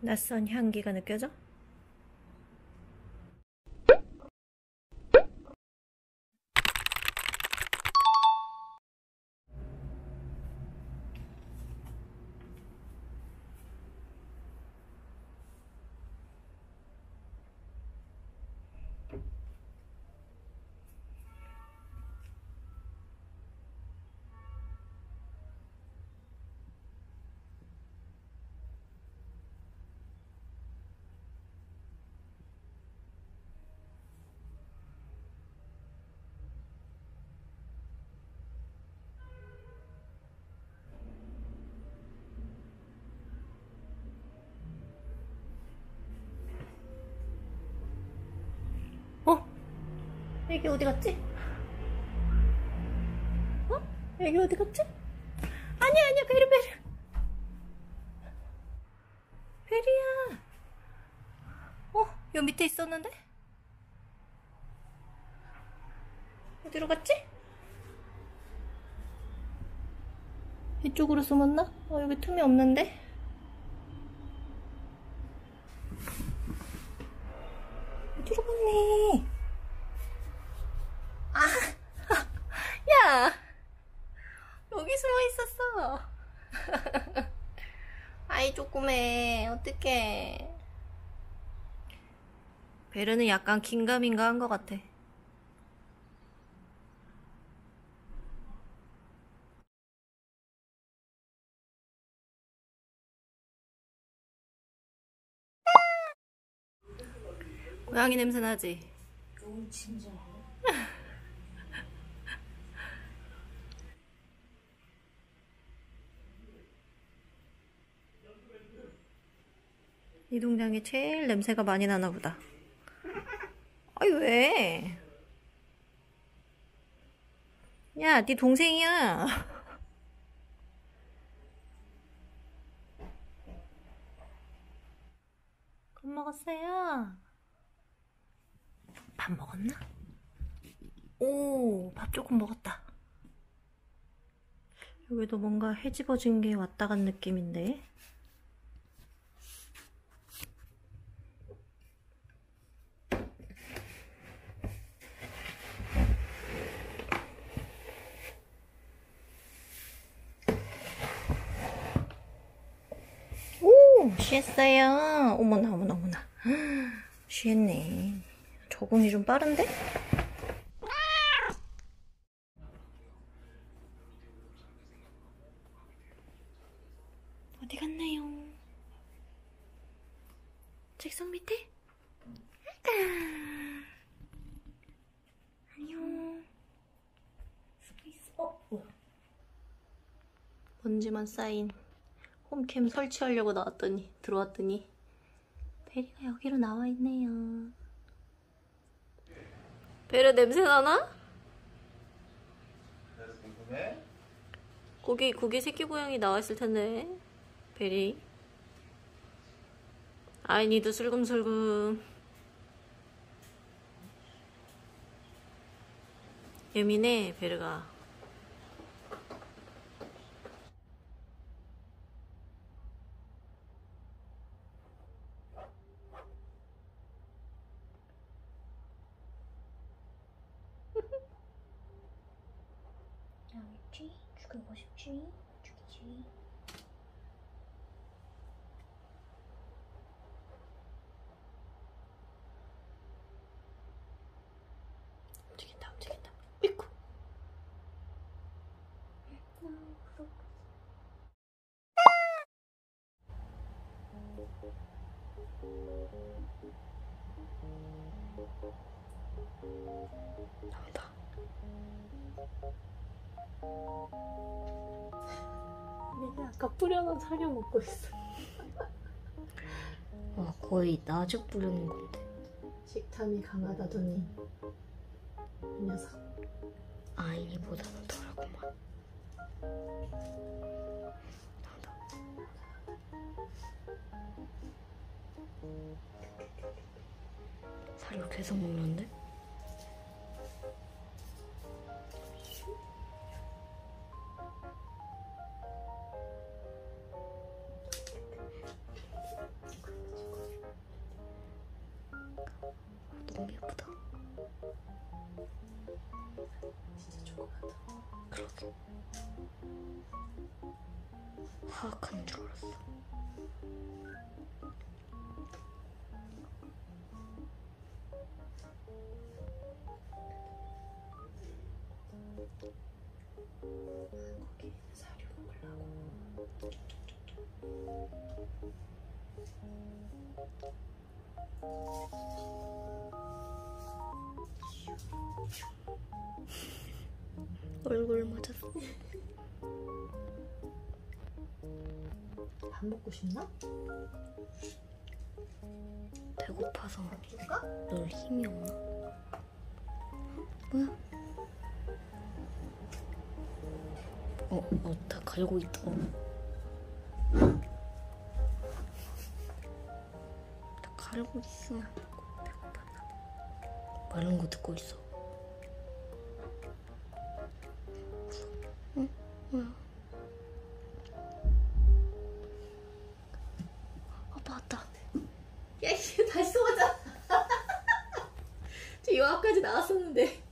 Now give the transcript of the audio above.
낯선 향기가 느껴져? 애기 어디 갔지? 어? 애기 어디 갔지? 아니야 아니야 베르 베르 베리야. 어? 여기 밑에 있었는데? 어디로 갔지? 이쪽으로 숨었나? 어 여기 틈이 없는데? 어디로 갔니? 여기 숨어 있었어. 아이 조그매. 어떡해. 베르는 약간 긴가민가한 것 같아. 고양이 냄새 나지? 너무 진정. 이 동장이 제일 냄새가 많이 나나 보다. 아이 왜? 야, 네 동생이야. 밥 먹었어요? 밥 먹었나? 오, 밥 조금 먹었다. 여기도 뭔가 헤집어진 게 왔다 간 느낌인데? 쉬었어요. 어머나 어머나 어머나. 쉬었네. 적응이 좀 빠른데? 어디 갔나요? 책상 밑에? 안녕. 먼지만 쌓인 홈캠 설치하려고 나왔더니 들어왔더니 베리가 여기로 나와있네요. 베리 냄새나나? 궁금해? 고기 새끼 고양이 나와있을텐데. 베리 아이니도 슬금슬금. 예민해 베르가. 죽이고 싶지? 죽이지? 움직인다 움직인다. 으이쿠 나온다. 내가 아까 뿌려놓은 사료 먹고 있어. 와 거의 나죽 뿌려놓은 건데. 식탐이 강하다더니 이 녀석 아이보다는 더라구만. 나온다. 사료 계속 먹는데? 화학하는 줄 알았어. 거기에 사료 먹으려고. 얼굴 맞았어. 밥 먹고 싶나? 배고파서. 그럴까? 널 힘이 없나? 뭐야? 다 갈고 있다. 다 갈고 있어. 배고팠나? 말하는 거 듣고 있어. 응? 뭐야? 야, 이게 다시 쏘자. 저 이거 아까까지 나왔었는데.